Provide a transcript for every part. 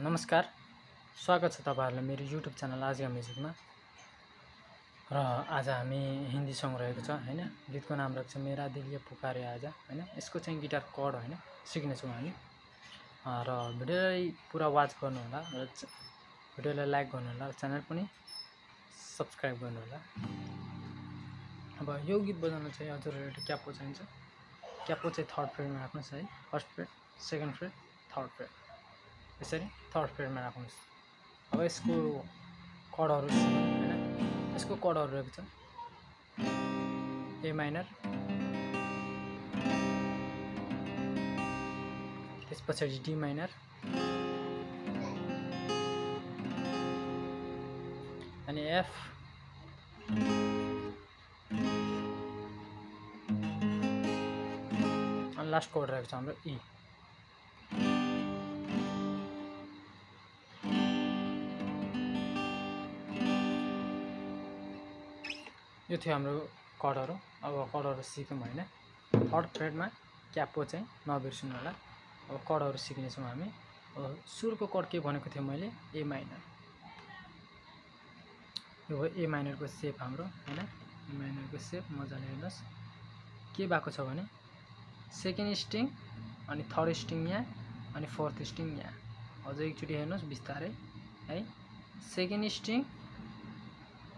नमस्कार, स्वागत छ तपाईहरुलाई मेरो YouTube च्यानल आजका म्युजिकमा। र आज हामी हिन्दी सङ रहेको छ हैन, गीतको नाम राख्छ मेरा दिलले पुकारे आज हैन। यसको चाहिँ गिटार कर्ड हैन सिक्ने छौं हामी। र भिडियोलाई पुरा वाच गर्नु होला र भिडियोलाई लाइक गर्नु होला, च्यानल पनि सब्स्क्राइब गर्नु होला। अब यो गीत बजाउन चाहिँ हजुरहरुले क्यापो चाहिन्छ। क्यापो चाहिँ थर्ड फ्रेडमा राख्नुस् है, first fret, second fret, third fret, यसरी थर्ड फ्रेडमा राख्नुस्। अब यसको कर्डहरु हैन, यसको कर्डहरु रहेको छ ए माइनर, त्यसपछि डी माइनर, अनि एफ, अनि लास्ट कर्ड रहेको छ हाम्रो ई। यो थियो हाम्रो कर्डहरु। अब कर्डहरु सिक्यौं हैन, थर्ड फ्रेडमा क्यापो चाहिँ नबिर्सनु होला। अब कर्डहरु सिक्ने छौं हामी। सुरको कर्ड के भनेको थिए मैले, ए माइनर। यो हो ए माइनरको सेप हाम्रो हैन, ए माइनरको सेप मजाले हेर्नुस् के भएको छ भने सेकेन्ड स्ट्रिङ अनि थर्ड स्ट्रिङ यहाँ अनि फोर्थ स्ट्रिङ यहाँ। अझ एकचोटी हेर्नुस् बिस्तारै है, सेकेन्ड स्ट्रिङ,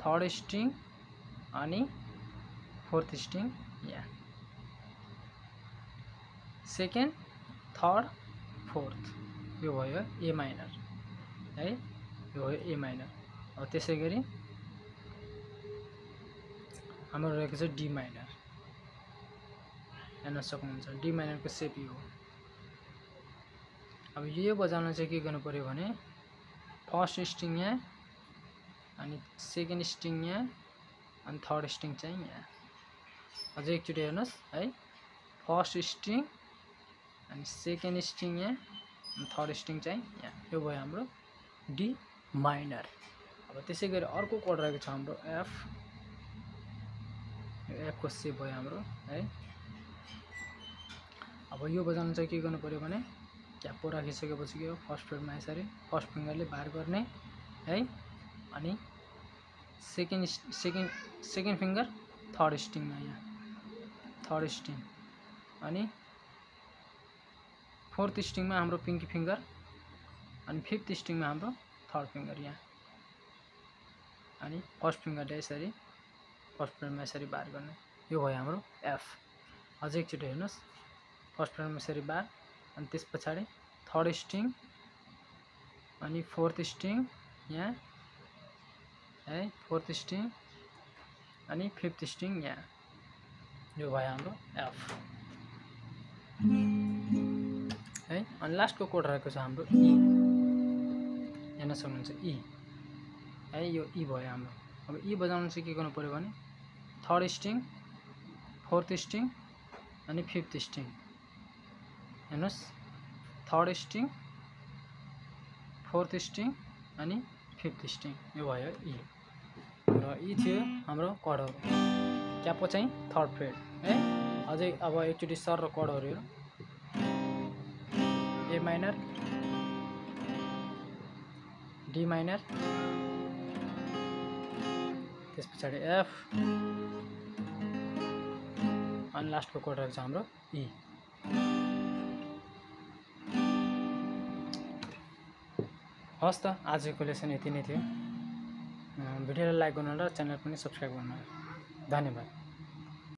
थर्ड स्ट्रिङ अनि फोर्थ स्ट्रिङ यहाँ, सेकेन्ड, थर्ड, फोर्थ। यो भयो ए माइनर है, यो हो ए माइनर। अब त्यसै गरी हाम्रो रहेको छ डी माइनर, हेर्न सक्नुहुन्छ डी माइनरको सेप यो हो। अब यो बजाउन चाहिँ के गर्नु पर्यो भने फर्स्ट स्ट्रिङ यहाँ अनि सेकेन्ड स्ट्रिङ यहाँ अनि थर्ड स्ट्रिङ चाहिँ यहाँ। अझै एकचोटि हेर्नुहोस् है, फर्स्ट स्ट्रिङ अनि सेकेन्ड स्ट्रिङ यहाँ अनि थर्ड स्ट्रिङ चाहिँ यहाँ। यो भयो हाम्रो डी माइनर। अब त्यसै गरी अर्को कर्ड रहेको छ हाम्रो एफ, यो एफको सेप भयो हाम्रो है। अब यो बजाउन चाहिँ के गर्नु पर्यो भने क्यापो राखिसकेपछि के हो, फर्स्ट फ्रेडमा यसरी फर्स्ट फिङ्गरले बार गर्ने है, अनि सेकेन्ड फिङ्गर थर्ड स्ट्रिङमा यहाँ, थर्ड स्ट्रिङ, अनि फोर्थ स्ट्रिङमा हाम्रो पिङ्की फिङ्गर, अनि फिफ्थ स्ट्रिङमा हाम्रो थर्ड फिङ्गर यहाँ, अनि फर्स्ट फिङ्गरले यसरी फर्स्ट फ्रेडमा यसरी बार गर्ने। यो भयो हाम्रो एफ। अझै एकचोटि हेर्नुहोस्, फर्स्ट फ्रेडमा यसरी बार अनि त्यस पछाडि थर्ड स्ट्रिङ अनि फोर्थ स्ट्रिङ यहाँ है, फोर्थ स्ट्रिङ अनि फिफ्थ स्ट्रिङ यहाँ। यो भयो हाम्रो एफ है। अनि लास्टको कोड रहेको छ हाम्रो ई, हेर्न सक्नुहुन्छ ई है, यो ई भयो हाम्रो। अब ई बजाउन चाहिँ के गर्नु पर्यो भने थर्ड स्ट्रिङ, फोर्थ स्ट्रिङ अनि फिफ्थ स्ट्रिङ, हेर्नुहोस् थर्ड स्ट्रिङ, फोर्थ स्ट्रिङ अनि फिफ्थ स्ट्रिङ। यो भयो ई। र यी थियो हाम्रो कर्डहरु। क्यापो चाहिँ थर्ड फ्रेड है। अझै अब एकचोटि सर र कर्डहरु हेरौँ, ए माइनर, डी माइनर, त्यस पछाडि एफ, अनि लास्टको कर्ड रहेको छ हाम्रो ई। हस् त आजको लेसन यति नै थियो। भिडियोलाई लाइक गर्नु र च्यानल पनि सब्स्क्राइब गर्नु। धन्यवाद।